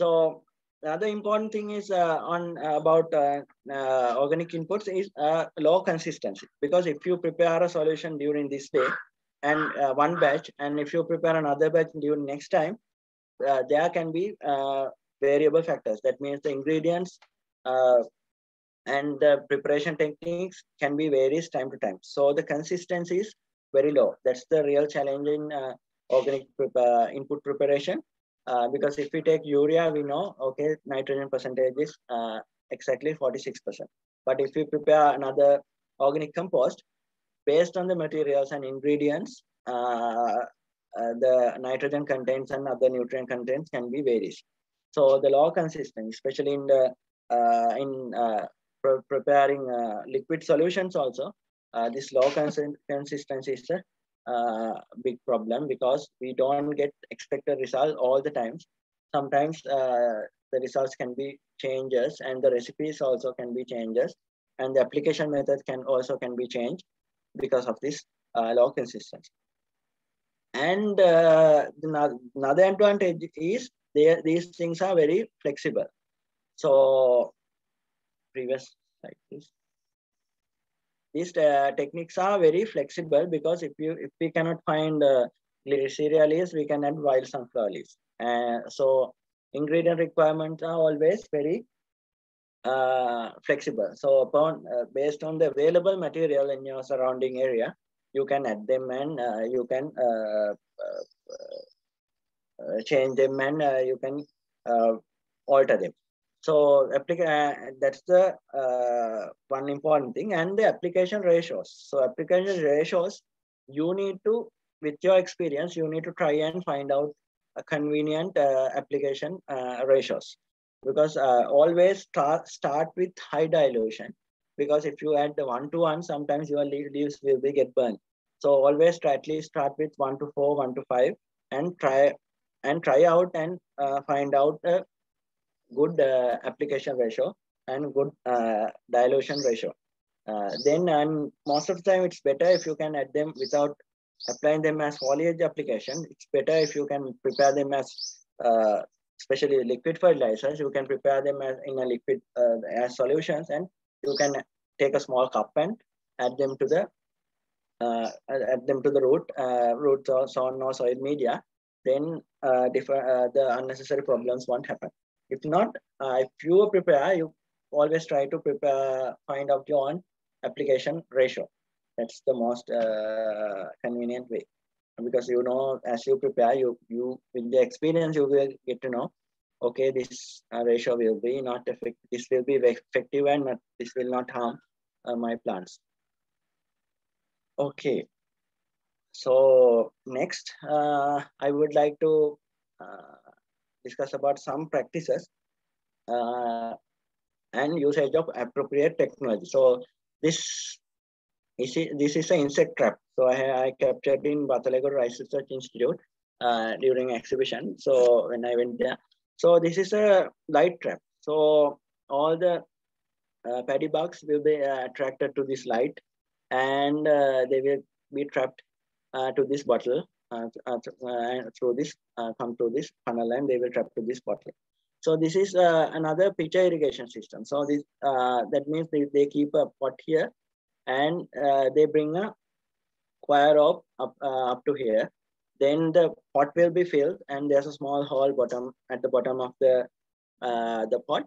So another important thing is uh, on about uh, uh, organic inputs is uh, low consistency, because if you prepare a solution during this day and uh, one batch, and if you prepare another batch during next time, Uh, there can be uh, variable factors. That means the ingredients uh, and the preparation techniques can be varies time to time. So the consistency is very low. That's the real challenge in uh, organic uh, input preparation. Uh, because if we take urea, we know, okay, nitrogen percentage is uh, exactly forty-six percent. But if we prepare another organic compost, based on the materials and ingredients, uh, Uh, the nitrogen contents and other nutrient contents can be various. So the low consistency, especially in the uh, in uh, pre preparing uh, liquid solutions also, uh, this low cons consistency is a uh, big problem, because we don't get expected result all the times. Sometimes uh, the results can be changes, and the recipes also can be changes, and the application method can also can be changed because of this uh, low consistency. And uh, another advantage is they, these things are very flexible. So, previous slide, please. These uh, techniques are very flexible, because if you if we cannot find uh, Gliricidia leaves, we can add wild sunflower leaves. Uh, so, ingredient requirements are always very uh, flexible. So, upon uh, based on the available material in your surrounding area, you can add them, and uh, you can uh, uh, change them, and uh, you can uh, alter them. So uh, that's the uh, one important thing. And the application ratios. So application ratios, you need to, with your experience, you need to try and find out a convenient uh, application uh, ratios. Because uh, always start with high dilution. Because if you add the one to one, sometimes your leaves will be get burned. So always try, at least start with one to four, one to five, and try and try out and uh, find out a good uh, application ratio and good uh, dilution ratio. Uh, then and most of the time it's better if you can add them without applying them as foliage application. It's better if you can prepare them as, uh, especially liquid fertilizers, you can prepare them as in a liquid uh, as solutions, and you can take a small cup and add them to the uh, add them to the root uh, roots or soil, or soil media. Then uh, differ, uh, the unnecessary problems won't happen. If not, uh, if you prepare, you always try to prepare, find out your own application ratio. That's the most uh, convenient way, because you know, as you prepare, you you with the experience you will get to know, okay, this uh, ratio will be not effective, this will be effective, and not, this will not harm uh, my plants. Okay, so next, uh, I would like to uh, discuss about some practices uh, and usage of appropriate technology. So this is, this is an insect trap. So I, I captured in Batalega Rice Research Institute uh, during exhibition. So when I went there, so this is a light trap. So all the uh, paddy bugs will be uh, attracted to this light, and uh, they will be trapped uh, to this bottle uh, uh, through this, uh, come to this funnel, and they will trap to this bottle. So this is uh, another pitcher irrigation system. So this uh, that means they, they keep a pot here and uh, they bring a coir up, up, uh, up to here. Then the pot will be filled and there's a small hole bottom at the bottom of the, uh, the pot.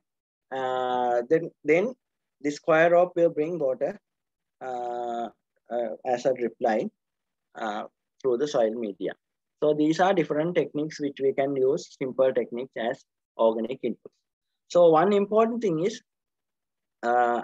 Uh, then, then this coir rope will bring water uh, uh, as a drip line uh, through the soil media. So these are different techniques which we can use, simple techniques as organic inputs. So one important thing is uh,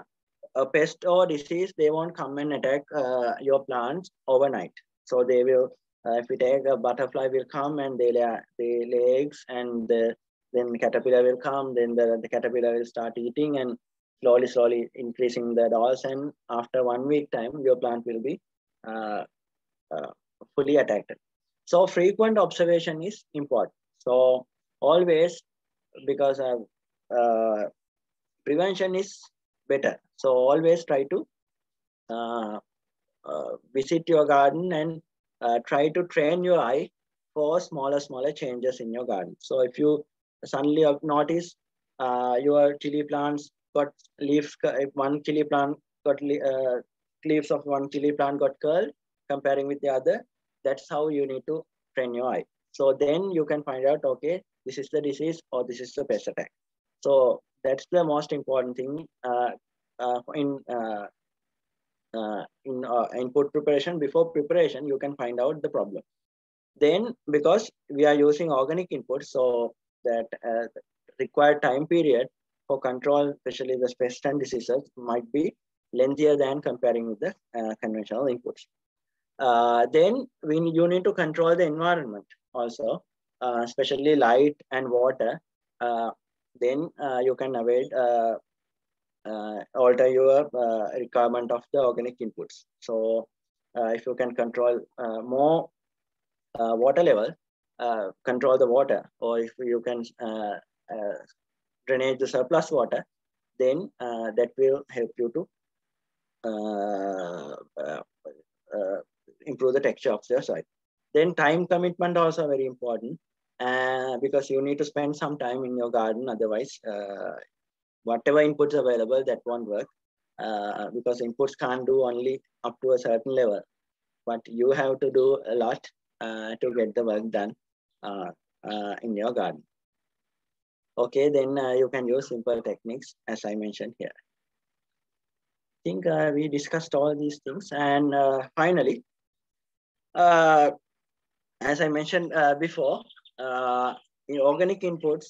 a pest or disease, they won't come and attack uh, your plants overnight. So they will, uh, if we take a butterfly will come and they lay, they lay eggs and the, then the caterpillar will come, then the, the caterpillar will start eating and slowly, slowly increasing the dolls, and after one week time, your plant will be uh, uh, fully attacked. So frequent observation is important. So always, because uh, uh, prevention is better. So always try to uh, uh, visit your garden and uh, try to train your eye for smaller, smaller changes in your garden. So if you suddenly notice uh, your chili plants got leaf, if one chili plant got uh, leaves of one chili plant got curled comparing with the other, that's how you need to train your eye. So then you can find out, okay, this is the disease or this is the pest attack. So that's the most important thing uh, uh, in uh, uh, in uh, input preparation. Before preparation, you can find out the problem. Then because we are using organic inputs, so that uh, required time period for control, especially the pest and diseases, might be lengthier than comparing with the uh, conventional inputs. Uh, then we, you need to control the environment also, uh, especially light and water. Uh, then uh, you can avoid, uh, uh, alter your uh, requirement of the organic inputs. So uh, if you can control uh, more uh, water level, Uh, control the water, or if you can uh, uh, drainage the surplus water, then uh, that will help you to uh, uh, uh, improve the texture of your soil. Then time commitment also very important uh, because you need to spend some time in your garden, otherwise uh, whatever inputs available, that won't work uh, because inputs can't do only up to a certain level, but you have to do a lot uh, to get the work done Uh, uh, in your garden. Okay, then uh, you can use simple techniques as I mentioned here. I think uh, we discussed all these things, and uh, finally, uh, as I mentioned uh, before, uh, in organic inputs,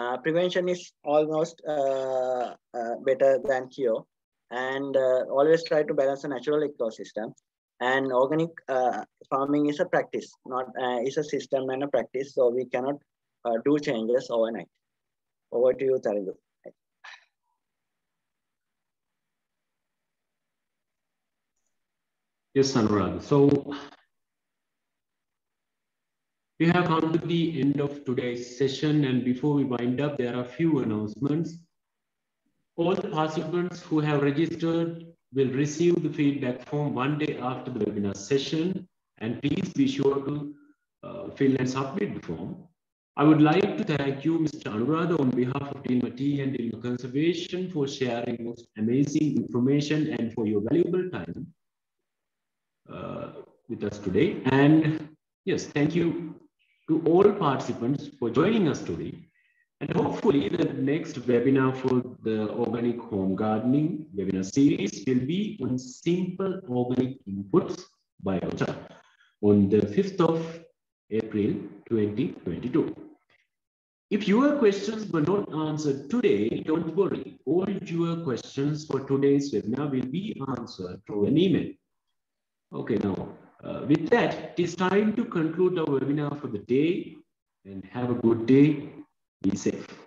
uh, prevention is almost uh, uh, better than cure, and uh, always try to balance the natural ecosystem. And organic uh, farming is a practice, not uh, is a system and a practice. So we cannot uh, do changes overnight. Over to you, Tarindu. Yes, Anuradha. So we have come to the end of today's session, and before we wind up, there are a few announcements. All the participants who have registered will receive the feedback form one day after the webinar session, and please be sure to uh, fill and submit the form. I would like to thank you, Mister Anuradha, on behalf of Dilmah Tea and Dilmah Conservation for sharing most amazing information and for your valuable time uh, with us today. And yes, thank you to all participants for joining us today. And hopefully the next webinar for the organic home gardening webinar series will be on simple organic inputs by Biochar on the fifth of April twenty twenty-two. If your questions were not answered today, don't worry. All your questions for today's webinar will be answered through an email. Okay, now uh, with that, it is time to conclude our webinar for the day, and have a good day. Be safe.